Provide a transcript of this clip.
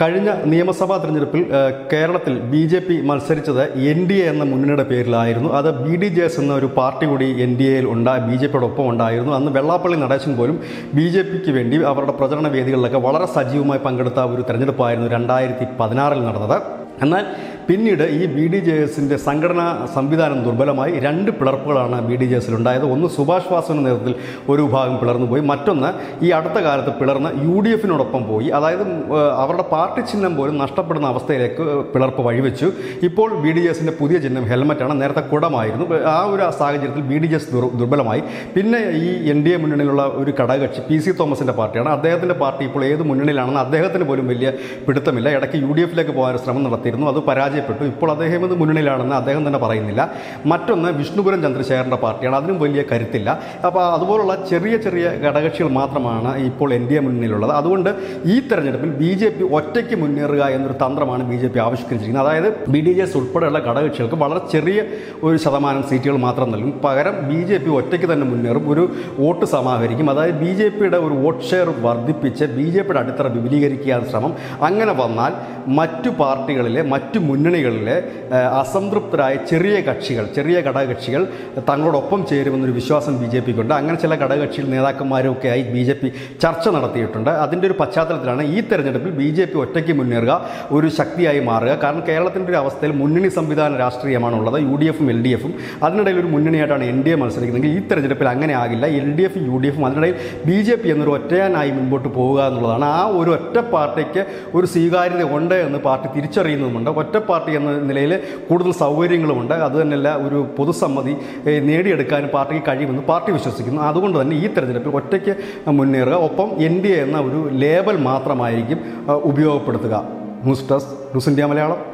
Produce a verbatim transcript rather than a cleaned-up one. കഴിഞ്ഞ നിയമസഭാ തെരഞ്ഞെടുപ്പിൽ കേരളത്തിൽ ബി ജെ പി മത്സരിച്ചത് എൻ ഡി എ എന്ന മുന്നണിയുടെ പേരിലായിരുന്നു. അത് ബി ഡി ജെ എസ് എന്ന ഒരു പാർട്ടി കൂടി എൻ ഡി എയിൽ ഉണ്ടായി ബി ജെ പിയോടൊപ്പം ഉണ്ടായിരുന്നു. അന്ന് വെള്ളാപ്പള്ളി നടേശൻ പോലും ബി ജെ പിക്ക് വേണ്ടി അവരുടെ പ്രചരണ വേദികളിലൊക്കെ വളരെ സജീവമായി പങ്കെടുത്ത ഒരു തെരഞ്ഞെടുപ്പായിരുന്നു രണ്ടായിരത്തി പതിനാറിൽ നടന്നത്. എന്നാൽ പിന്നീട് ഈ ബി ഡി ജെ എസിൻ്റെ സംഘടനാ സംവിധാനം ദുർബലമായി. രണ്ട് പിളർപ്പുകളാണ് ബി ഡി ജെ എസിലുണ്ടായത്. ഒന്ന് സുഭാഷ് വാസുവിൻ്റെ നേതൃത്വത്തിൽ ഒരു ഭാഗം പിളർന്നു പോയി, മറ്റൊന്ന് ഈ അടുത്ത കാലത്ത് പിളർന്ന് യു ഡി എഫിനോടൊപ്പം പോയി. അതായത് അവരുടെ പാർട്ടി ചിഹ്നം പോലും നഷ്ടപ്പെടുന്ന അവസ്ഥയിലേക്ക് പിളർപ്പ് വഴിവെച്ചു. ഇപ്പോൾ ബി ഡി ജെ എസിൻ്റെ പുതിയ ചിഹ്നം ഹെൽമറ്റാണ്, നേരത്തെ കുടമായിരുന്നു. ആ ഒരു സാഹചര്യത്തിൽ ബി ഡി ജെ എസ് ദുർബലമായി. പിന്നെ ഈ എൻ ഡി എ മുന്നണിയിലുള്ള ഒരു ഘടകകക്ഷി പി സി തോമസിൻ്റെ പാർട്ടിയാണ്. അദ്ദേഹത്തിൻ്റെ പാർട്ടി ഇപ്പോൾ ഏത് മുന്നണിയിലാണെന്ന് അദ്ദേഹത്തിന് പോലും വലിയ പിടുത്തമില്ല. ഇടയ്ക്ക് യു ഡി എഫിലേക്ക് പോകാൻ ശ്രമം നടത്തിയിരുന്നു, അത് പരാജയം പ്പെട്ടു. ഇപ്പോൾ അദ്ദേഹം ഇത് മുന്നണിയിലാണെന്ന് അദ്ദേഹം തന്നെ പറയുന്നില്ല. മറ്റൊന്ന് വിഷ്ണുപുരം ചന്ദ്രശേഖരൻ്റെ പാർട്ടിയാണ്, അതിനും വലിയ കരുത്തില്ല. അപ്പോൾ അതുപോലുള്ള ചെറിയ ചെറിയ ഘടകകക്ഷികൾ മാത്രമാണ് ഇപ്പോൾ എൻ ഡി എ മുന്നണിയിലുള്ളത്. അതുകൊണ്ട് ഈ തെരഞ്ഞെടുപ്പിൽ ബി ജെ പി ഒറ്റയ്ക്ക് മുന്നേറുക എന്നൊരു തന്ത്രമാണ് ബി ജെ പി ആവിഷ്കരിച്ചിരിക്കുന്നത്. അതായത് ബി ഡി ജെ എസ് ഉൾപ്പെടെയുള്ള ഘടകകക്ഷികൾക്ക് വളരെ ചെറിയ ഒരു ശതമാനം സീറ്റുകൾ മാത്രം നൽകും. പകരം ബി ജെ പി ഒറ്റയ്ക്ക് തന്നെ മുന്നേറും, ഒരു വോട്ട് സമാഹരിക്കും. അതായത് ബി ജെ പിയുടെ ഒരു വോട്ട് ഷെയർ വർദ്ധിപ്പിച്ച് ബി ജെ പിയുടെ അടിത്തറ വിപുലീകരിക്കാൻ ശ്രമം. അങ്ങനെ വന്നാൽ മറ്റു പാർട്ടികളിലെ മറ്റു മുന്നണികളിലെ അസംതൃപ്തരായ ചെറിയ കക്ഷികൾ ചെറിയ ഘടകകക്ഷികൾ തങ്ങളോടൊപ്പം ചേരുമെന്നൊരു വിശ്വാസം ബി ജെ പിക്കുണ്ട്. അങ്ങനെ ചില ഘടകകക്ഷി നേതാക്കന്മാരൊക്കെ ആയി ബി ജെ പി ചർച്ച നടത്തിയിട്ടുണ്ട്. അതിൻ്റെ ഒരു പശ്ചാത്തലത്തിലാണ് ഈ തെരഞ്ഞെടുപ്പിൽ ബി ജെ പി ഒറ്റയ്ക്ക് മുന്നേറുക, ഒരു ശക്തിയായി മാറുക. കാരണം കേരളത്തിൻ്റെ ഒരു അവസ്ഥയിൽ മുന്നണി സംവിധാന രാഷ്ട്രീയമാണുള്ളത്, യു ഡി എഫും എൽ ഡി എഫും. അതിനിടയിൽ ഒരു മുന്നണിയായിട്ടാണ് എൻ ഡി എ മത്സരിക്കുന്നതെങ്കിൽ ഈ തെരഞ്ഞെടുപ്പിൽ അങ്ങനെ ആകില്ല. എൽ ഡി എഫും യു ഡി എഫും അതിനിടയിൽ ബി ജെ പി എന്നൊരു ഒറ്റയാനായി മുൻപോട്ട് പോവുക എന്നുള്ളതാണ്. ആ ഒരു ഒറ്റ പാർട്ടിക്ക് ഒരു സ്വീകാര്യത ഉണ്ട് എന്ന് പാർട്ടി തിരിച്ചറിയുന്നതുമുണ്ട്. ഒറ്റ പാർട്ടി എന്ന നിലയിൽ കൂടുതൽ സൗകര്യങ്ങളുമുണ്ട്, അതുതന്നെയല്ല ഒരു പൊതുസമ്മതി നേടിയെടുക്കാൻ പാർട്ടിക്ക് കഴിയുമെന്ന് പാർട്ടി വിശ്വസിക്കുന്നു. അതുകൊണ്ട് തന്നെ ഈ തെരഞ്ഞെടുപ്പിൽ ഒറ്റയ്ക്ക് മുന്നേറുക. ഒപ്പം എൻ ഡി എ എന്ന ഒരു ലേബൽ മാത്രമായിരിക്കും ഉപയോഗപ്പെടുത്തുക. News desk news India Malayalam.